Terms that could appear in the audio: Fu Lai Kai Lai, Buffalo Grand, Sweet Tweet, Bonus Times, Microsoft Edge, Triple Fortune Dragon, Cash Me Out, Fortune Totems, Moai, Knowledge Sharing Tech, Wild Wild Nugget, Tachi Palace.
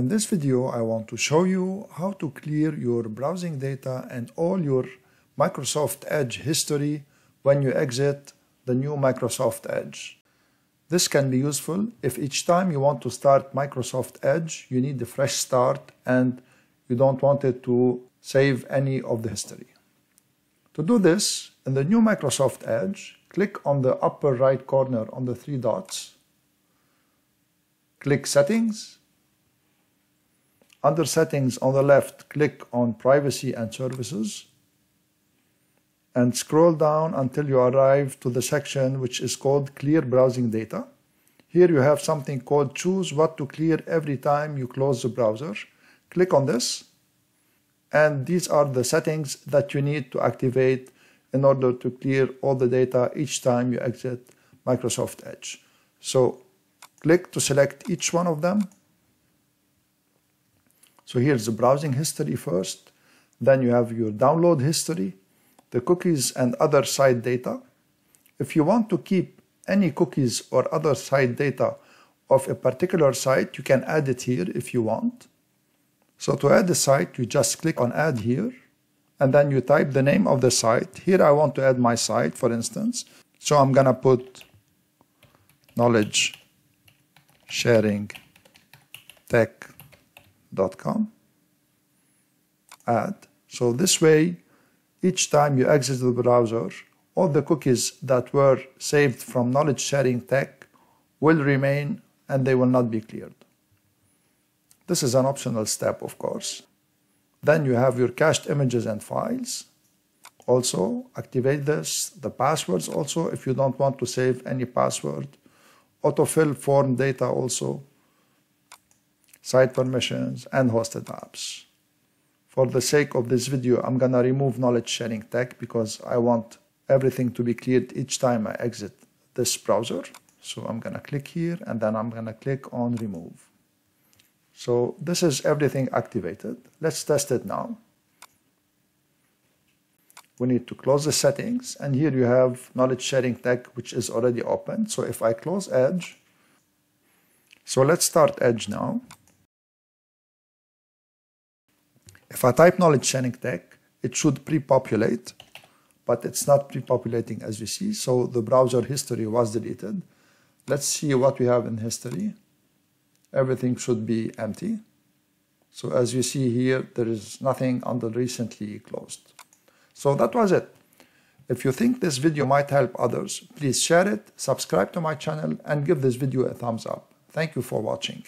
In this video, I want to show you how to clear your browsing data and all your Microsoft Edge history when you exit the new Microsoft Edge. This can be useful if each time you want to start Microsoft Edge, you need a fresh start and you don't want it to save any of the history. To do this, in the new Microsoft Edge, click on the upper right corner on the three dots, click Settings. Under Settings on the left, click on Privacy and Services and scroll down until you arrive to the section which is called Clear Browsing Data. Here you have something called Choose What to Clear every time you close the browser. Click on this, and these are the settings that you need to activate in order to clear all the data each time you exit Microsoft Edge. So click to select each one of them. So here's the browsing history first, then you have your download history, the cookies and other site data. If you want to keep any cookies or other site data of a particular site, you can add it here if you want. So to add the site, you just click on Add here, and then you type the name of the site. Here I want to add my site, for instance. So I'm gonna put Knowledge Sharing Tech.com, add. So this way, each time you exit the browser, all the cookies that were saved from Knowledge Sharing Tech will remain and they will not be cleared. This is an optional step, of course. Then you have your cached images and files. Also, activate this. The passwords also, if you don't want to save any password. Autofill form data also. Site permissions and hosted apps. For the sake of this video, I'm gonna remove Knowledge Sharing Tech because I want everything to be cleared each time I exit this browser. So I'm gonna click here and then I'm gonna click on Remove. So this is everything activated. Let's test it now. We need to close the settings, and here you have Knowledge Sharing Tech, which is already open. So if I close Edge, so let's start Edge now. If I type Knowledge Sharing Tech, it should pre-populate, but it's not pre-populating as you see, so the browser history was deleted. Let's see what we have in history. Everything should be empty. So as you see here, there is nothing under recently closed. So that was it. If you think this video might help others, please share it, subscribe to my channel, and give this video a thumbs up. Thank you for watching.